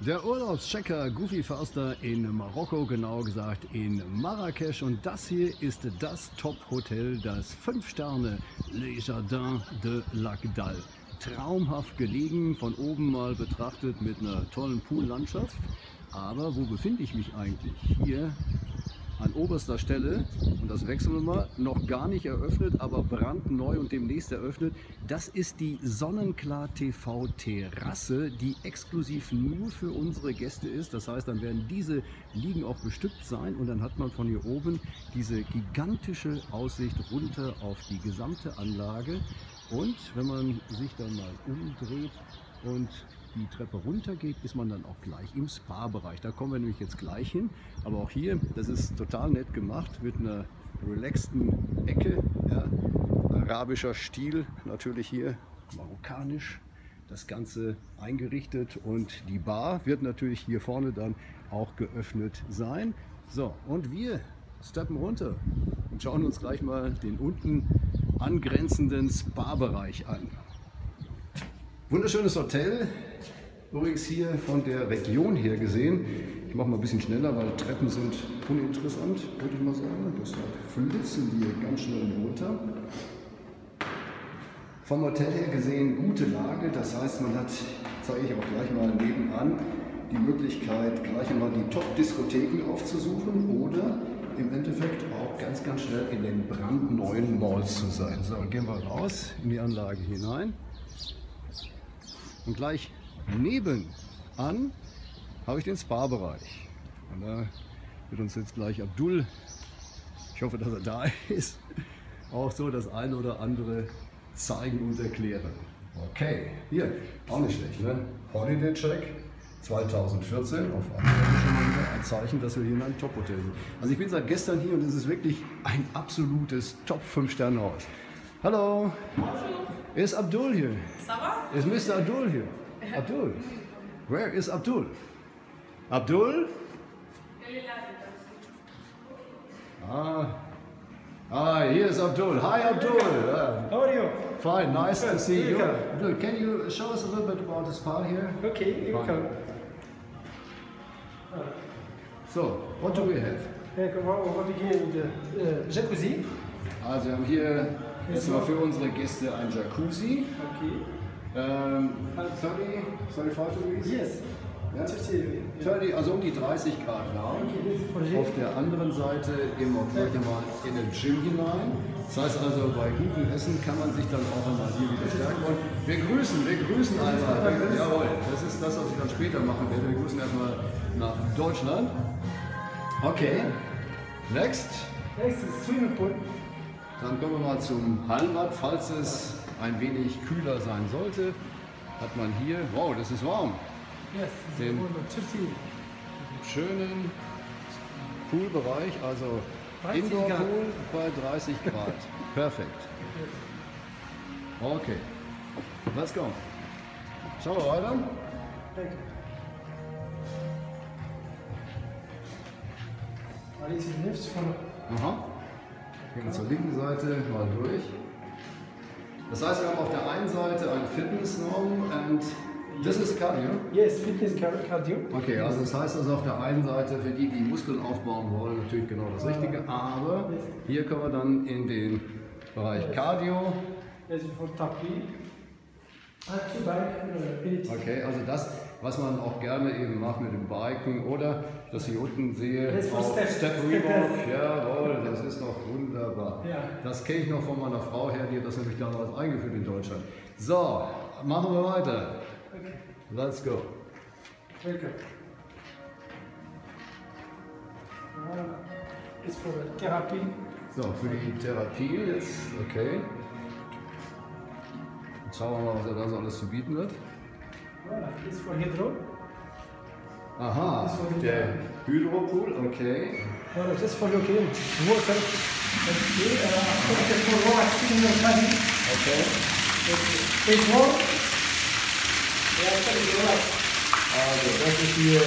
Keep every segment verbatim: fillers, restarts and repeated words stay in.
Der Urlaubschecker Goofy Förster in Marokko, genau gesagt in Marrakesch. Und das hier ist das Top-Hotel, das fünf Sterne Les Jardins de l'Agdal. Traumhaft gelegen, von oben mal betrachtet mit einer tollen Poollandschaft. Aber wo befinde ich mich eigentlich? Hier an oberster Stelle, und das wechseln wir mal, noch gar nicht eröffnet, aber brandneu und demnächst eröffnet. Das ist die Sonnenklar T V Terrasse, die exklusiv nur für unsere Gäste ist. Das heißt, dann werden diese Liegen auch bestückt sein und dann hat man von hier oben diese gigantische Aussicht runter auf die gesamte Anlage. Und wenn man sich dann mal umdreht und die Treppe runter geht, ist man dann auch gleich im Spa-Bereich. Da kommen wir nämlich jetzt gleich hin. Aber auch hier, das ist total nett gemacht mit einer relaxten Ecke. Ja, arabischer Stil, natürlich hier marokkanisch. Das Ganze eingerichtet und die Bar wird natürlich hier vorne dann auch geöffnet sein. So, und wir steppen runter und schauen uns gleich mal den unten angrenzenden Spa-Bereich an. Wunderschönes Hotel, übrigens hier von der Region her gesehen. Ich mache mal ein bisschen schneller, weil Treppen sind uninteressant, würde ich mal sagen. Deshalb flitzen wir ganz schnell runter. Vom Hotel her gesehen gute Lage, das heißt, man hat, zeige ich auch gleich mal nebenan, die Möglichkeit, gleich mal die Top-Diskotheken aufzusuchen oder im Endeffekt auch ganz, ganz schnell in den brandneuen Malls zu sein. So, gehen wir raus in die Anlage hinein. Und gleich nebenan habe ich den Spa-Bereich. Und da wird uns jetzt gleich Abdul, ich hoffe, dass er da ist, auch so das eine oder andere zeigen und erklären. Okay, hier, auch nicht schlecht, ne? Holiday Check zweitausendvierzehn auf Anfrage schon mal wieder ein Zeichen, dass wir hier in einem Top-Hotel sind. Also ich bin seit gestern hier und es ist wirklich ein absolutes Top fünf Sterne Haus. Hallo! Is Abdul here? Saba? Is Mister Abdul here? Abdul? Where is Abdul? Abdul? Ah, ah, here's Abdul. Hi, Abdul. Uh, How are you? Fine, nice Good. to see you. you. Abdul, can you show us a little bit about the spa here? Okay, you come. So, what do we have? What do we have in the uh, jacuzzi? Also, wir haben hier erstmal für unsere Gäste ein Jacuzzi. Okay. Ähm, thirty, thirty-five degrees? Yes. Ja? dreißig, also um die dreißig Grad warm. Auf der anderen Seite gehen wir gleich mal in den Gym hinein. Das heißt also, bei gutem Essen kann man sich dann auch einmal hier wieder stärken. Und wir grüßen, wir grüßen einmal. Jawohl, das ist das, was ich dann später machen werde. Wir grüßen erstmal nach Deutschland. Okay. Next. Next ist Swimming Pool. Dann kommen wir mal zum Hallenbad, falls es ein wenig kühler sein sollte, hat man hier, wow, das ist warm, yes, den schönen Poolbereich, also Indoor-Pool bei dreißig Grad, perfekt. Okay, let's go. Schauen wir weiter. Aha. Gehen wir zur linken Seite mal durch. Das heißt, wir haben auf der einen Seite einen Fitnessraum und das ist Cardio? Yes, Fitness Cardio. Okay, also das heißt also auf der einen Seite für die, die Muskeln aufbauen wollen, natürlich genau das Richtige, aber hier kommen wir dann in den Bereich Cardio. Okay, also das, was man auch gerne eben macht mit dem Biken oder, dass ich hier unten sehe, auch Step, Step Rebound, jawohl, das ist doch wunderbar. Ja. Das kenne ich noch von meiner Frau her, die hat das nämlich damals eingeführt in Deutschland. So, machen wir weiter. Okay. Let's go. Welcome. Ist für die Therapie. So, für die Therapie jetzt, okay. Schauen wir mal, was er da so alles zu bieten hat. Ist von Hydro. Aha, der Hydropool, okay. Das ist von okay. Water. Okay. It's warm. Also, das ist hier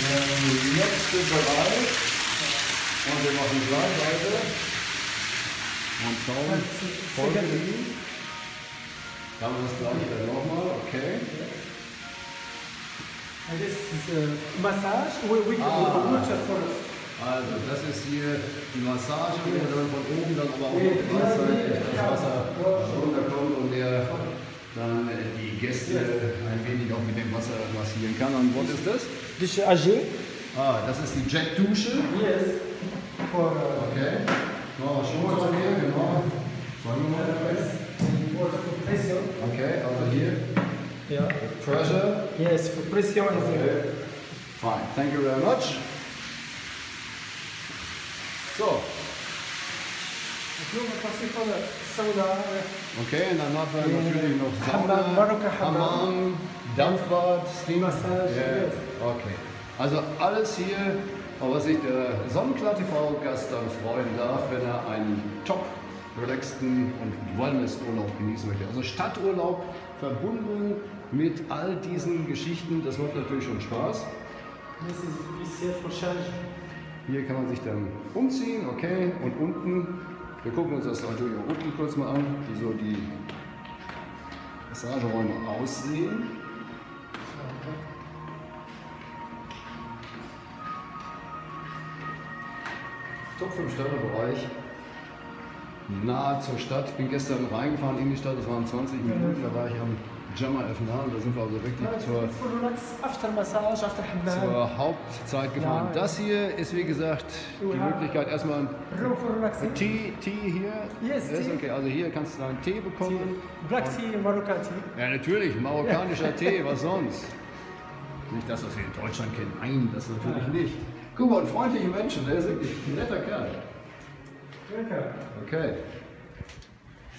der letzte Bereich. Und wir machen gleich weiter. Und schauen, folgen wir ihm. Dann haben wir das gleiche dann nochmal, okay. Das ist äh, Massage oder Winkel ah, Water Forest. Also das ist hier die Massage, wo ja. dann von oben dann aber auch ja. gleichzeitig das Wasser runterkommt und der dann die Gäste ja. ein wenig auch mit dem Wasser massieren kann. Und was ist das? Dusche A G. Ah, das ist die Jet-Dusche. Yes. For, uh, okay. No, schon mal hier, genau. Sollen wir mal Pressure. Okay, also hier. Ja. Pressure. Yes, for pressure. Okay. Fine. Thank you very much. So. Okay, und danach natürlich noch Sauna, Hammam, Dampfbad, Steam-Massage. Yeah. Okay. Also alles hier, auf was sich der Sonnenklar T V Gast dann freuen darf, wenn er einen top relaxten und Wellnessurlaub genießen möchte. Also Stadturlaub verbunden mit all diesen Geschichten, das macht natürlich schon Spaß. Das ist sehr wahrscheinlich. Hier kann man sich dann umziehen, okay, und unten, wir gucken uns das natürlich auch unten kurz mal an, wie so die Massageräume aussehen. Top fünf Sterne Bereich, nahe zur Stadt. Ich bin gestern reingefahren in die Stadt, das waren zwanzig Minuten, da war ich am Jemaa el-Fna, da sind wir also wirklich zur, zur Hauptzeit gefahren. Das hier ist wie gesagt die Möglichkeit, erstmal ein Tee, Tee hier, yes, yes, okay. Also hier kannst du einen Tee bekommen. Black Tea, Marokkaner Tee. Ja natürlich, marokkanischer Tee, was sonst? Nicht das, was wir in Deutschland kennen, nein, das natürlich nicht. Guck mal, freundliche Menschen, der ist wirklich ein netter Kerl. Okay.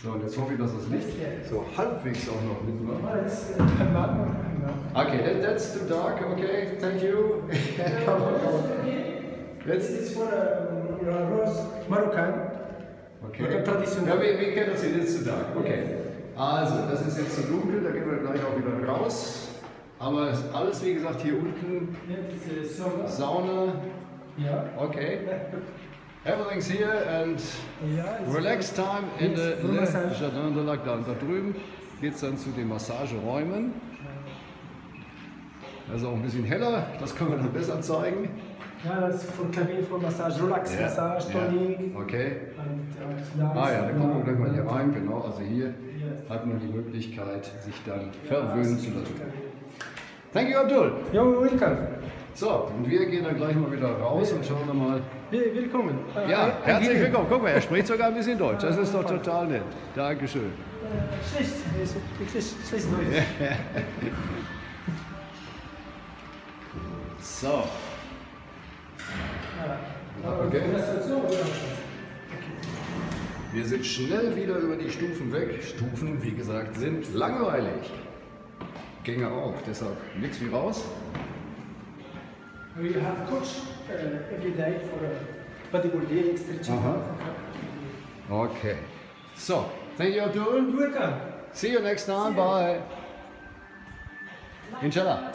So, und jetzt hoffe ich, dass das Licht so halbwegs auch noch mitmacht. Okay, that, that's too dark, okay, thank you. Come on, come on. This is for a Marokkan. Okay. Ja, wir, wir kennen das hier, that's too dark, okay. Also, das ist jetzt zu dunkel, da gehen wir gleich auch wieder raus. Aber alles wie gesagt hier unten, ja, Sauna, ja. Okay, everything's here and ja, relax time in the Les Jardins de l'Agdal. Da drüben geht es dann zu den Massageräumen, also auch ein bisschen heller, das können wir dann besser zeigen. Ja, das ist von Kabine, von Massage, Relax, Massage, yeah. Tonic. Yeah. Okay. Und, äh, ah ja, da kommen wir gleich mal hier rein, genau, also hier hat man die Möglichkeit, sich dann verwöhnen zu lassen. Thank you, Abdul. You're welcome. So, und wir gehen dann gleich mal wieder raus und schauen dann mal. Willkommen. Ja, herzlich willkommen. Guck mal, er spricht sogar ein bisschen Deutsch. Das ist doch total nett. Dankeschön. Schlecht. Schlecht Deutsch. So. Okay. Wir sind schnell wieder über die Stufen weg. Stufen, wie gesagt, sind langweilig. Gänge auch, deshalb nichts wie raus. We have coach uh, every day for bodybuilding, stretching. Okay. So, thank you Abdul. Welcome. See you next time. You. Bye. Inshallah.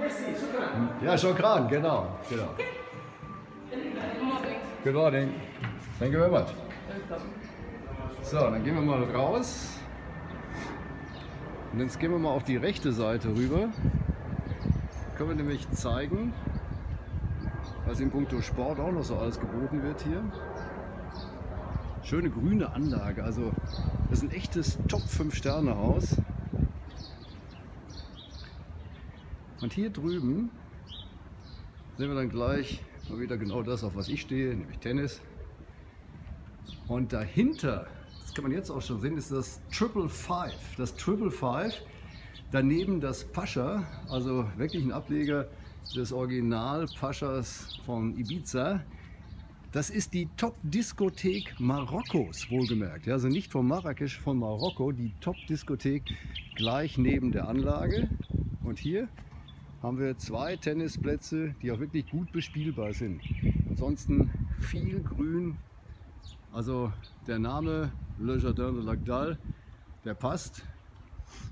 Merci. Ja, shukran, genau, genau. Good morning. Good morning. Thank you very much. So, dann gehen wir mal raus. Und jetzt gehen wir mal auf die rechte Seite rüber. Können wir nämlich zeigen, was in puncto Sport auch noch so alles geboten wird hier. Schöne grüne Anlage, also das ist ein echtes Top fünf Sterne Haus. Und hier drüben sehen wir dann gleich mal wieder genau das, auf was ich stehe, nämlich Tennis. Und dahinter, das kann man jetzt auch schon sehen, ist das Triple Five. Das Triple Five, daneben das Pascha, also wirklich ein Ableger des Original Paschas von Ibiza. Das ist die Top-Diskothek Marokkos, wohlgemerkt. Also nicht von Marrakesch, von Marokko, die Top-Diskothek gleich neben der Anlage. Und hier haben wir zwei Tennisplätze, die auch wirklich gut bespielbar sind. Ansonsten viel Grün. Also der Name Les Jardins de l'Agdal, der passt.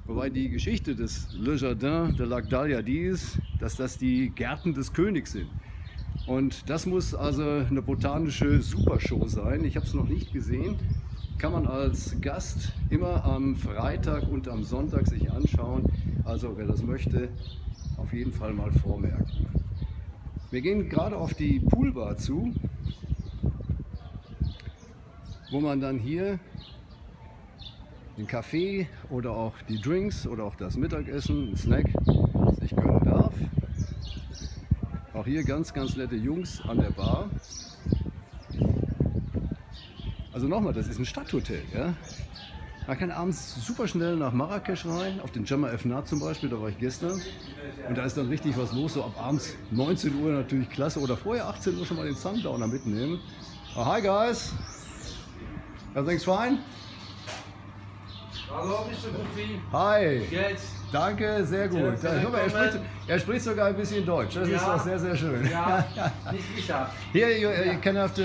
Wobei die Geschichte des Les Jardins de l'Agdal ja die ist, dass das die Gärten des Königs sind. Und das muss also eine botanische Supershow sein. Ich habe es noch nicht gesehen. Kann man als Gast immer am Freitag und am Sonntag sich anschauen. Also wer das möchte, auf jeden Fall mal vormerken. Wir gehen gerade auf die Poolbar zu, wo man dann hier den Kaffee oder auch die Drinks oder auch das Mittagessen, einen Snack, sich gönnen darf. Auch hier ganz, ganz nette Jungs an der Bar. Also nochmal, das ist ein Stadthotel. Ja? Man kann abends super schnell nach Marrakesch rein, auf den Jemaa el-Fna zum Beispiel, da war ich gestern. Und da ist dann richtig was los, so ab abends neunzehn Uhr natürlich klasse. Oder vorher achtzehn Uhr schon mal den Sundowner mitnehmen. Oh, hi guys! Everything's fine? Hallo, Mister Goofy. Hi. Jetzt. Danke, sehr gut. Da, mal, er, spricht, er spricht sogar ein bisschen Deutsch. Das ja. ist auch sehr, sehr schön. Ja, nicht sicher. Here you, you can have the,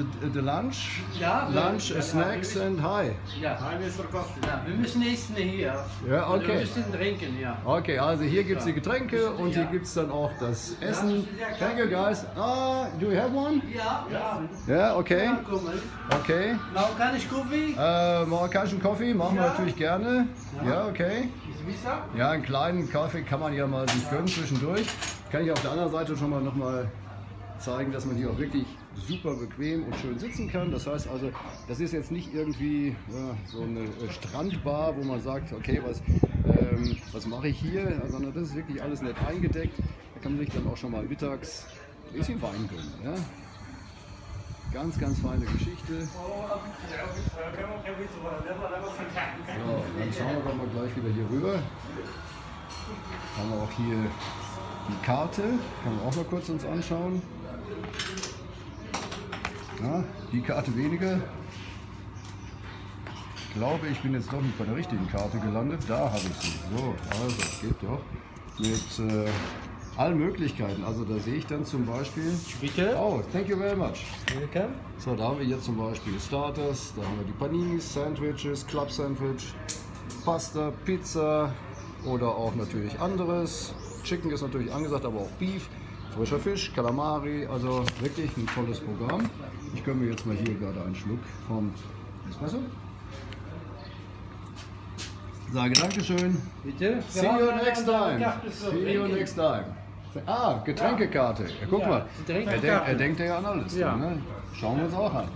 uh, the, the lunch, ja, lunch, ja, snacks ja, and hi. Ja, hi Mister Goofy. Ja, wir müssen essen hier. Ja, okay. Und wir müssen trinken, ja. Okay, also hier gibt es die Getränke und hier gibt es dann auch das Essen. Ja, thank you guys. Ah, do you have one? Ja. Ja, ja okay. Ja, okay. Marokkanischen Kaffee? Äh, Marokkanischen Kaffee machen ja. wir natürlich gerne. Ja, ja okay. Ja, einen kleinen Kaffee kann man ja mal sich gönnen zwischendurch. Kann ich auf der anderen Seite schon mal noch mal zeigen, dass man hier auch wirklich super bequem und schön sitzen kann. Das heißt also, das ist jetzt nicht irgendwie ja, so eine Strandbar, wo man sagt, okay, was, ähm, was mache ich hier, sondern das ist wirklich alles nett eingedeckt. Da kann man sich dann auch schon mal mittags ein bisschen Wein gönnen. Ja? Ganz, ganz feine Geschichte. So, dann schauen wir doch mal gleich wieder hier rüber. Haben wir auch hier die Karte, können wir auch mal kurz uns anschauen. Ja, die Karte weniger. Ich glaube, ich bin jetzt doch nicht bei der richtigen Karte gelandet. Da habe ich sie. So, also, geht doch. Mit äh, allen Möglichkeiten, also da sehe ich dann zum Beispiel, bitte. Oh, thank you very much. Welcome. So, da haben wir hier zum Beispiel Starters, da haben wir die Paninis, Sandwiches, Club Sandwich, Pasta, Pizza oder auch natürlich anderes. Chicken ist natürlich angesagt, aber auch Beef, frischer Fisch, Kalamari, also wirklich ein tolles Programm. Ich gönne mir jetzt mal hier gerade einen Schluck vom Espresso. Sage Dankeschön. Bitte. See you next time. See you next time. Ah, Getränkekarte. Ja, guck mal, er, denk, er denkt ja an alles. Ja. Dann, ne? Schauen wir uns auch an.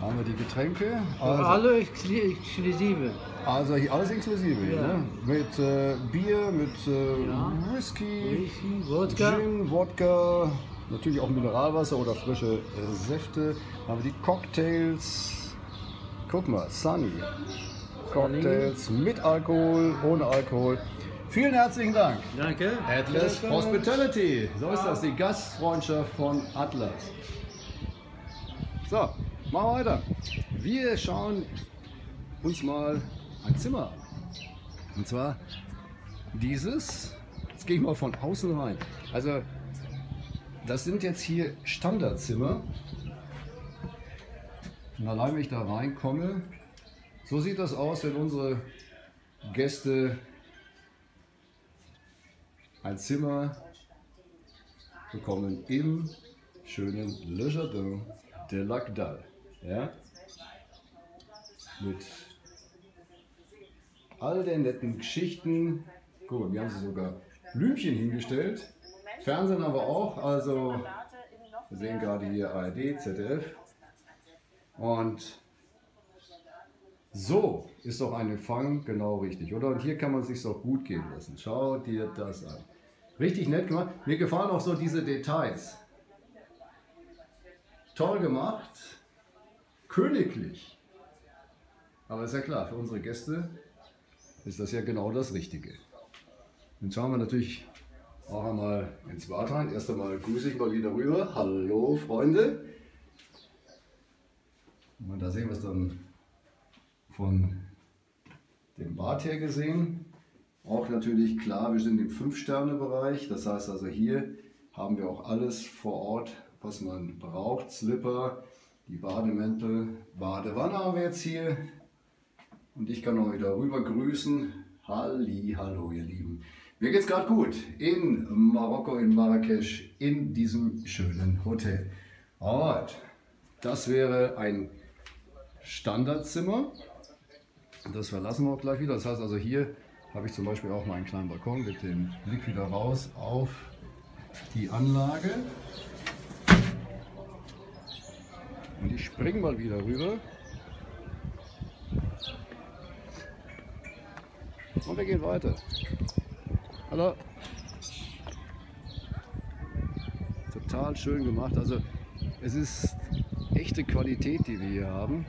Haben wir die Getränke. Also, alle inklusive. Also hier alles inklusive. Ja. Ne? Mit äh, Bier, mit äh, ja. Whisky, Whisky Wodka. Gin, Wodka, natürlich auch Mineralwasser oder frische äh, Säfte. Haben wir die Cocktails. Guck mal, Sunny. Cocktails mit Alkohol, ohne Alkohol. Vielen herzlichen Dank. Danke. Atlas Hospitality. So ist das, die Gastfreundschaft von Atlas. So, machen wir weiter. Wir schauen uns mal ein Zimmer an. Und zwar dieses. Jetzt gehe ich mal von außen rein. Also, das sind jetzt hier Standardzimmer. Und allein, wenn ich da reinkomme, so sieht das aus, wenn unsere Gäste ein Zimmer bekommen im schönen Les Jardins de l'Agdal. Ja? Mit all den netten Geschichten. Guck mal, wir haben sie sogar Blümchen hingestellt. Fernsehen haben wir auch, also wir sehen gerade hier A R D, Z D F. Und so ist doch ein Empfang genau richtig, oder? Und hier kann man es sich auch gut gehen lassen. Schau dir das an. Richtig nett gemacht. Mir gefallen auch so diese Details. Toll gemacht. Königlich. Aber ist ja klar, für unsere Gäste ist das ja genau das Richtige. Dann schauen wir natürlich auch einmal ins Bad rein. Erst einmal grüße ich mal wieder rüber. Hallo, Freunde. Und da sehen wir es dann von dem Bad her gesehen. Auch natürlich klar, wir sind im fünf Sterne Bereich. Das heißt also, hier haben wir auch alles vor Ort, was man braucht. Slipper, die Bademäntel, Badewanne haben wir jetzt hier. Und ich kann auch wieder rüber grüßen. Halli, hallo ihr Lieben. Mir geht's gerade gut in Marokko, in Marrakesch, in diesem schönen Hotel. Alright, das wäre ein Standardzimmer. Das verlassen wir auch gleich wieder. Das heißt also, hier habe ich zum Beispiel auch mal einen kleinen Balkon mit dem Blick wieder raus auf die Anlage. Und ich springe mal wieder rüber. Und wir gehen weiter. Hallo. Total schön gemacht. Also es ist echte Qualität, die wir hier haben.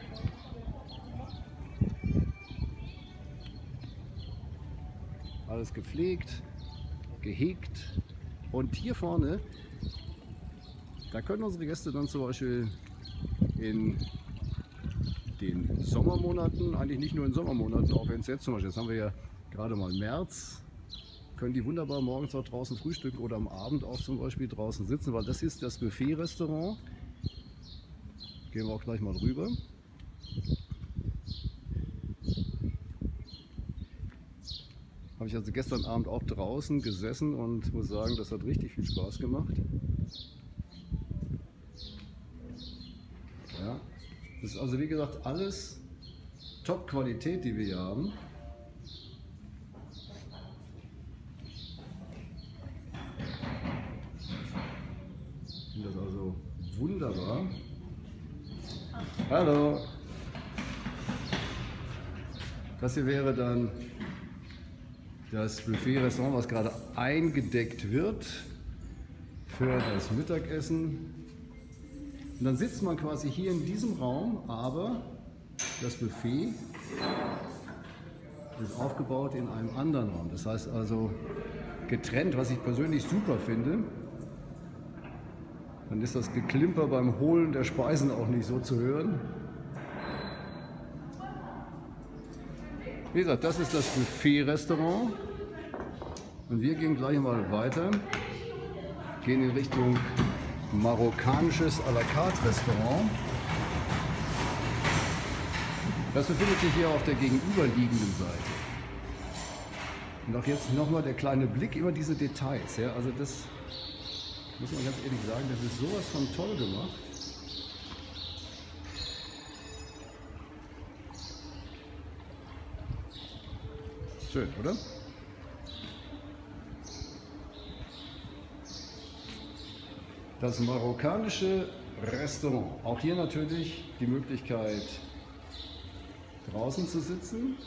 Alles gepflegt, gehegt. Und hier vorne, da können unsere Gäste dann zum Beispiel in den Sommermonaten, eigentlich nicht nur in Sommermonaten, auch wenn es jetzt zum Beispiel, jetzt haben wir ja gerade mal März, können die wunderbar morgens auch draußen frühstücken oder am Abend auch zum Beispiel draußen sitzen, weil das ist das Buffet-Restaurant. Gehen wir auch gleich mal drüber. Habe ich also gestern Abend auch draußen gesessen und muss sagen, das hat richtig viel Spaß gemacht. Ja, das ist also wie gesagt alles Top-Qualität, die wir hier haben. Ich finde das also wunderbar. Hallo! Das hier wäre dann das Buffet-Restaurant, was gerade eingedeckt wird für das Mittagessen. Und dann sitzt man quasi hier in diesem Raum, aber das Buffet ist aufgebaut in einem anderen Raum. Das heißt also getrennt, was ich persönlich super finde. Dann ist das Geklimper beim Holen der Speisen auch nicht so zu hören. Wie gesagt, das ist das Buffet-Restaurant. Und wir gehen gleich mal weiter, gehen in Richtung marokkanisches à la carte Restaurant. Das befindet sich hier auf der gegenüberliegenden Seite. Und auch jetzt nochmal der kleine Blick über diese Details. Ja, also das muss man ganz ehrlich sagen, das ist sowas von toll gemacht. Schön, oder? Das marokkanische Restaurant. Auch hier natürlich die Möglichkeit, draußen zu sitzen.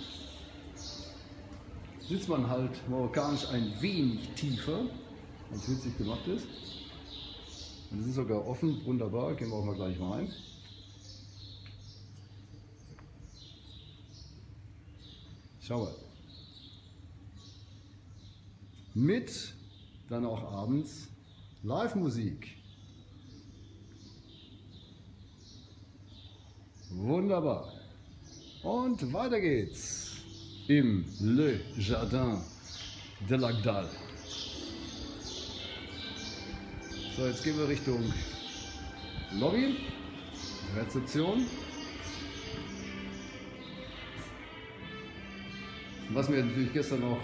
Sitzt man halt marokkanisch ein wenig tiefer, als witzig gemacht ist. Und es ist sogar offen, wunderbar, gehen wir auch mal gleich rein. Schau mal. Mit dann auch abends Live-Musik. Wunderbar. Und weiter geht's im Les Jardins de l'Agdal. So, jetzt gehen wir Richtung Lobby, Rezeption. Was mir natürlich gestern auch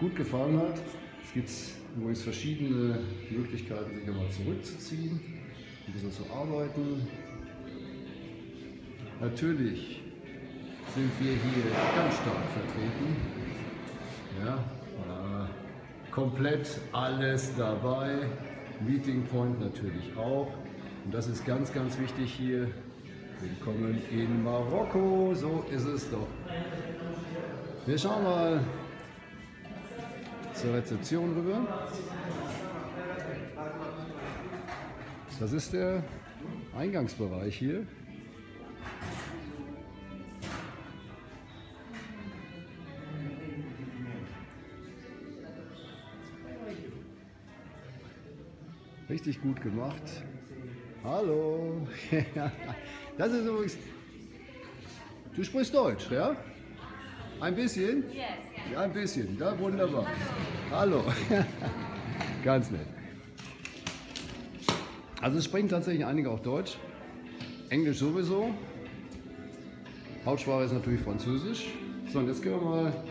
gut gefallen hat, es gibt übrigens verschiedene Möglichkeiten, sich einmal zurückzuziehen, ein bisschen zu arbeiten. Natürlich sind wir hier ganz stark vertreten. Ja, äh, komplett alles dabei. Meeting Point natürlich auch. Und das ist ganz, ganz wichtig hier. Willkommen in Marokko. So ist es doch. Wir schauen mal zur Rezeption rüber. Das ist der Eingangsbereich hier. Richtig gut gemacht. Hallo. Das ist übrigens. Du sprichst Deutsch, ja? Ein bisschen? Ja, ein bisschen. Ja, wunderbar. Hallo. Ganz nett. Also es sprechen tatsächlich einige auch Deutsch. Englisch sowieso. Hauptsprache ist natürlich Französisch. So, und jetzt gehen wir mal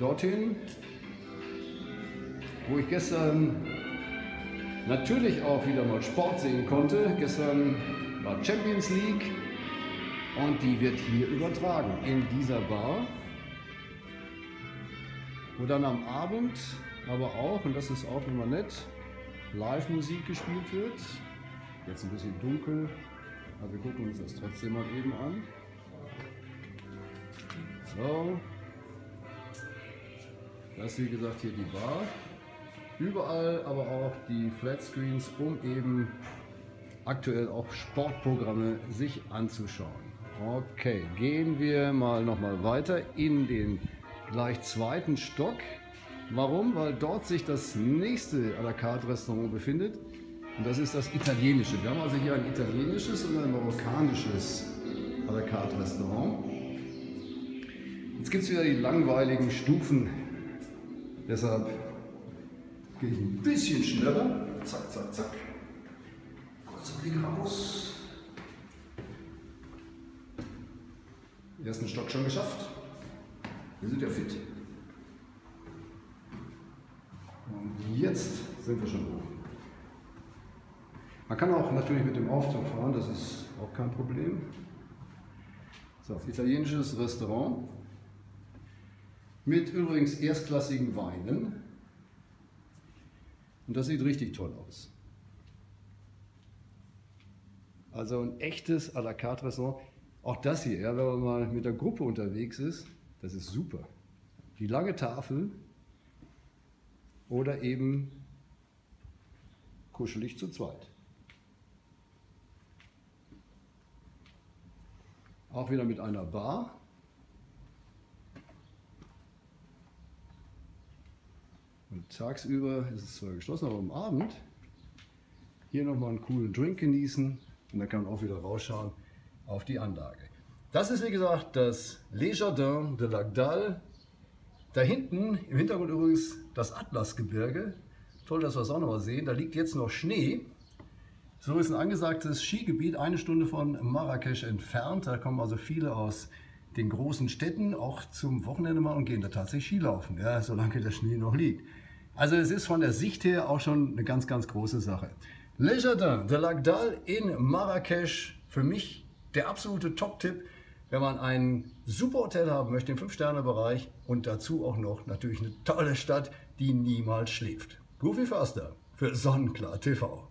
dorthin, wo ich gestern natürlich auch wieder mal Sport sehen konnte. Gestern war Champions League und die wird hier übertragen in dieser Bar. wo dann am Abend aber auch, und das ist auch immer nett, Live-Musik gespielt wird. Jetzt ein bisschen dunkel, aber wir gucken uns das trotzdem mal eben an. So, das ist wie gesagt hier die Bar. Überall aber auch die Flatscreens, um eben aktuell auch Sportprogramme sich anzuschauen. Okay, gehen wir mal nochmal weiter in den gleich zweiten Stock. Warum? Weil dort sich das nächste à la carte Restaurant befindet. Und das ist das italienische. Wir haben also hier ein italienisches und ein marokkanisches à la carte Restaurant. Jetzt gibt es wieder die langweiligen Stufen. Deshalb gehe ich ein bisschen schneller. Zack, zack, zack. Kurzer Blick raus. Ersten Stock schon geschafft. Wir sind ja fit. Und jetzt sind wir schon oben. Man kann auch natürlich mit dem Aufzug fahren, das ist auch kein Problem. So, italienisches Restaurant. Mit übrigens erstklassigen Weinen. Und das sieht richtig toll aus. Also ein echtes à la carte Restaurant. Auch das hier, ja, wenn man mal mit der Gruppe unterwegs ist, das ist super. Die lange Tafel oder eben kuschelig zu zweit. Auch wieder mit einer Bar. Und tagsüber ist es zwar geschlossen, aber am Abend hier nochmal einen coolen Drink genießen und dann kann man auch wieder rausschauen auf die Anlage. Das ist wie gesagt das Les Jardins de l'Agdal. Da hinten im Hintergrund übrigens das Atlasgebirge. Toll, dass wir es auch nochmal sehen. Da liegt jetzt noch Schnee. So ist ein angesagtes Skigebiet, eine Stunde von Marrakesch entfernt. Da kommen also viele aus den großen Städten auch zum Wochenende mal und gehen da tatsächlich Skilaufen, ja, solange der Schnee noch liegt. Also es ist von der Sicht her auch schon eine ganz, ganz große Sache. Les Jardins de l'Agdal in Marrakesch, für mich der absolute Top-Tipp, wenn man ein super Hotel haben möchte im fünf Sterne Bereich und dazu auch noch natürlich eine tolle Stadt, die niemals schläft. Goofy Förster für Sonnenklar T V.